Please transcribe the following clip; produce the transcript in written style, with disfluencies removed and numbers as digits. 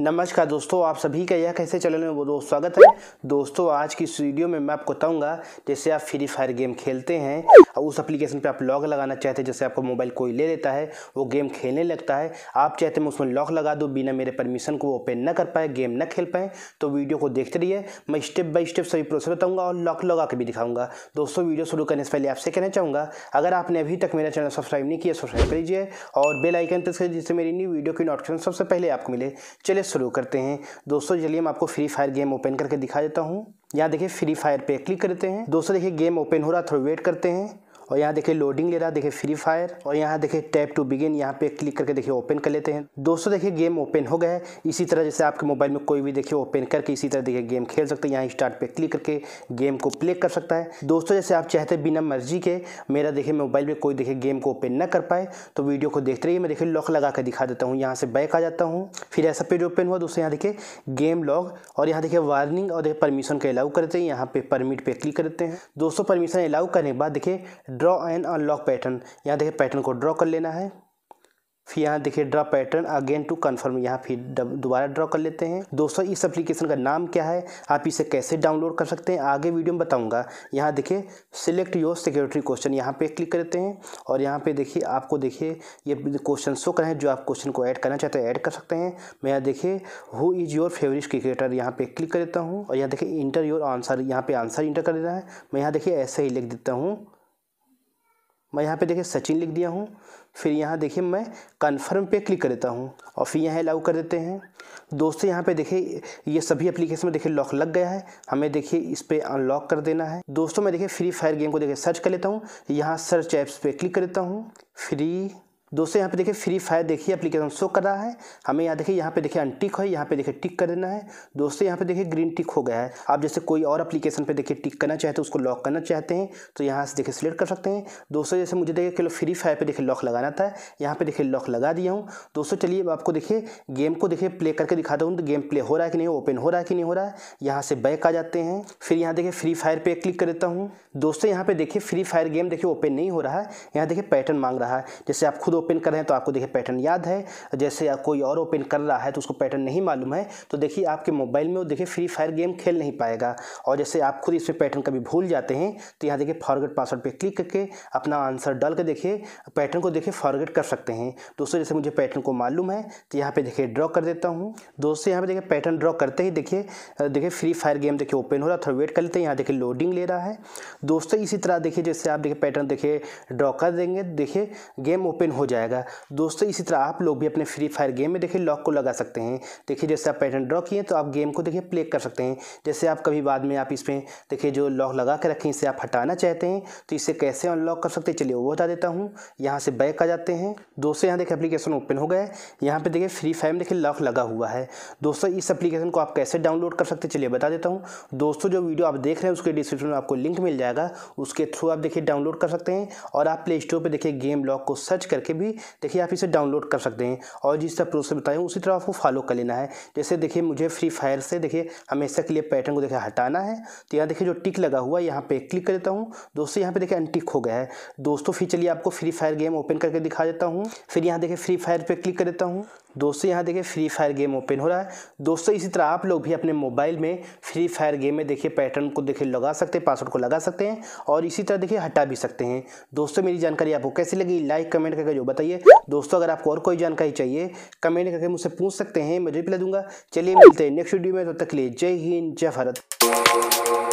नमस्कार दोस्तों, आप सभी का यह कैसे चैनल में वो दोस्त स्वागत है। दोस्तों, आज की इस वीडियो में मैं आपको बताऊंगा जैसे आप फ्री फायर गेम खेलते हैं और उस एप्लीकेशन पे आप लॉक लगाना चाहते हैं। जैसे आपको मोबाइल कोई ले लेता है, वो गेम खेलने लगता है, आप चाहते हैं उसमें लॉक लगा दो, बिना मेरे परमिशन को ओपन ना कर पाए, गेम ना खेल पाएँ। तो वीडियो को देखते रहिए, मैं स्टेप बाय स्टेप सभी प्रोसेस बताऊँगा और लॉक लगा के भी दिखाऊँगा। दोस्तों, वीडियो शुरू करने से पहले आपसे कहना चाहूँगा, अगर आपने अभी तक मेरा चैनल सब्सक्राइब नहीं किया, सब्सक्राइब कर लीजिए और बेल आइकन प्रेस कीजिए, जिससे मेरी न्यू वीडियो की नोटिफिकेशन सबसे पहले आपको मिले। चलिए शुरू करते हैं। दोस्तों, चलिए मैं आपको फ्री फायर गेम ओपन करके दिखा देता हूँ। यहाँ देखिए फ्री फायर पे क्लिक करते हैं। दोस्तों देखिए गेम ओपन हो रहा, थोड़ा वेट करते हैं और यहाँ देखिए लोडिंग ले रहा, देखिए फ्री फायर। और यहाँ देखिए टैप टू बिगिन, यहाँ पे क्लिक करके देखिए ओपन कर लेते हैं। दोस्तों देखिए गेम ओपन हो गया है। इसी तरह जैसे आपके मोबाइल में कोई भी देखिए ओपन करके इसी तरह देखिए गेम खेल सकते हैं। यहाँ स्टार्ट पे क्लिक करके गेम को प्ले कर सकता है। दोस्तों जैसे आप चाहते बिना मर्जी के मेरा देखिए मोबाइल में कोई देखिए गेम को ओपन ना कर पाए, तो वीडियो को देखते रहिए, मैं देखिए लॉक लगा कर दिखा देता हूँ। यहाँ से बैक आ जाता हूँ, फिर ऐसा पेज ओपन हुआ। दोस्तों यहाँ देखिए गेम लॉक और यहाँ देखिए वार्निंग और देखिए परमिशन को अलाउ करते हैं। यहाँ पे परमिट पे क्लिक करते हैं। दोस्तों परमिशन अलाउ करने के बाद देखिए ड्रॉ एंड अनलॉक पैटर्न, यहाँ देखिए पैटर्न को ड्रॉ कर लेना है। फिर यहाँ देखिए draw pattern again to confirm, यहाँ फिर दोबारा ड्रॉ कर लेते हैं। दोस्तों इस एप्लीकेशन का नाम क्या है, आप इसे कैसे डाउनलोड कर सकते हैं, आगे वीडियो में बताऊंगा। यहाँ देखिए सिलेक्ट योर सिक्योरिटी क्वेश्चन, यहाँ पे क्लिक करते हैं और यहाँ पे देखिए आपको देखिए ये क्वेश्चन शो कर रहे हैं, जो आप क्वेश्चन को ऐड करना चाहते हैं ऐड कर सकते हैं। मैं यहाँ देखिए who is your favourite cricketer, यहाँ पर क्लिक कर देता हूँ और यहाँ देखिए इंटर योर आंसर, यहाँ पर आंसर इंटर कर देना है। मैं यहाँ देखिए ऐसे ही लिख देता हूँ, मैं यहाँ पे देखिए सचिन लिख दिया हूँ। फिर यहाँ देखिए मैं कन्फर्म पे क्लिक कर देता हूँ और फिर यहाँ अलाउ कर देते हैं। दोस्तों यहाँ पे देखिए ये सभी एप्लीकेशन में देखिए लॉक लग गया है, हमें देखिए इस पर अनलॉक कर देना है। दोस्तों मैं देखिए फ्री फायर गेम को देखिए सर्च कर लेता हूँ, यहाँ सर्च ऐप्स पे क्लिक कर देता हूँ फ्री। दोस्तों यहाँ पे देखिए फ्री फायर देखिए एप्लीकेशन शो कर रहा है, हमें यहाँ देखिए अनटिक है, यहाँ पे देखिए टिक कर देना है। दोस्तों यहाँ पे देखिए ग्रीन टिक हो गया है। आप जैसे कोई और एप्लीकेशन पे देखिए टिक करना चाहते हैं, उसको लॉक करना चाहते हैं, तो यहाँ से देखिए सिलेक्ट कर सकते हैं। दोस्तों जैसे मुझे देखिए चलो फ्री फायर पर देखिए लॉक लगाना था, यहाँ पे देखिए लॉक लगा दिया हूँ। दोस्तों चलिए अब आपको देखिए गेम को देखिए प्ले करके दिखाता हूँ, तो गेम प्ले हो रहा है कि नहीं, ओपन हो रहा है कि नहीं हो रहा है। यहाँ से बैक आ जाते हैं, फिर यहाँ देखिए फ्री फायर पर क्लिक कर देता हूँ। दोस्तों यहाँ पे देखिए फ्री फायर गेम देखिए ओपन नहीं हो रहा है, यहाँ देखिए पैटर्न मांग रहा है। जैसे आप खुद ओपन कर रहे हैं तो आपको देखिए पैटर्न याद है, जैसे कोई और ओपन कर रहा है तो उसको पैटर्न नहीं मालूम है, तो देखिए आपके मोबाइल में वो देखिए फ्री फायर गेम खेल नहीं पाएगा। और जैसे आप खुद इसमें पैटर्न कभी भूल जाते हैं तो यहाँ देखिए फॉरगेट पासवर्ड पे क्लिक करके अपना आंसर डाल के देखिए पैटर्न को देखिए फॉरगेट कर सकते हैं। दोस्तों जैसे मुझे पैटर्न को मालूम है तो यहाँ पर देखिए ड्रॉ कर देता हूँ। दोस्तों यहाँ पर देखिए पैटर्न ड्रॉ करते ही देखिए फ्री फायर गेम देखिए ओपन हो रहा, थोड़ा वेट कर लेते हैं। यहाँ देखिए लोडिंग ले रहा है। दोस्तों इसी तरह देखिए जैसे आप देखिए पैटर्न देखिए ड्रॉ कर देंगे, देखिए गेम ओपन हो जाएगा। दोस्तों इसी तरह आप लोग भी अपने फ्री फायर गेम में देखिए लॉक को लगा सकते हैं। देखिए जैसे आप पैटर्न ड्रॉ किए तो आप गेम को देखिए प्ले कर सकते हैं। जैसे आप कभी बाद में आप इसमें देखिए जो लॉक लगा के रखें, इसे आप हटाना चाहते हैं तो इसे कैसे अनलॉक कर सकते हैं, चलिए वो बता देता हूँ। यहाँ से बैक आ जाते हैं। दोस्तों यहाँ देखिए एप्लीकेशन ओपन हो गए, यहाँ पर देखिए फ्री फायर में देखिए लॉक लगा हुआ है। दोस्तों इस एप्लीकेशन को आप कैसे डाउनलोड कर सकते हैं, चलिए बता देता हूँ। दोस्तों जो वीडियो आप देख रहे हैं उसके डिस्क्रिप्शन में आपको लिंक मिल जाएगा, उसके थ्रू आप देखिए डाउनलोड कर सकते हैं। और आप प्ले स्टोर पर देखिए गेम लॉक को सर्च करके भी देखिए आप इसे डाउनलोड कर सकते हैं। और जिस तरह प्रोसेस बताया उसी तरह आपको फॉलो कर लेना है। जैसे देखिए मुझे फ्री फायर से देखिए हमेशा के लिए पैटर्न को देखिए हटाना है, तो यहाँ देखिए जो टिक लगा हुआ है यहाँ पे क्लिक कर देता हूँ। दोस्तों यहाँ पे देखिए अनटिक हो गया है। दोस्तों फिर चलिए आपको फ्री फायर गेम ओपन करके दिखा देता हूँ। फिर यहाँ देखिए फ्री फायर पर क्लिक कर देता हूँ। दोस्तों यहाँ देखिए फ्री फायर गेम ओपन हो रहा है। दोस्तों इसी तरह आप लोग भी अपने मोबाइल में फ्री फायर गेम में देखिए पैटर्न को देखिए लगा सकते हैं, पासवर्ड को लगा सकते हैं और इसी तरह देखिए हटा भी सकते हैं। दोस्तों मेरी जानकारी आपको कैसी लगी, लाइक कमेंट करके जो बताइए। दोस्तों अगर आपको और कोई जानकारी चाहिए कमेंट करके मुझसे पूछ सकते हैं, मैं रिप्लाई दूंगा। चलिए मिलते हैं नेक्स्ट वीडियो में, तब तक के लिए जय हिंद जय भारत।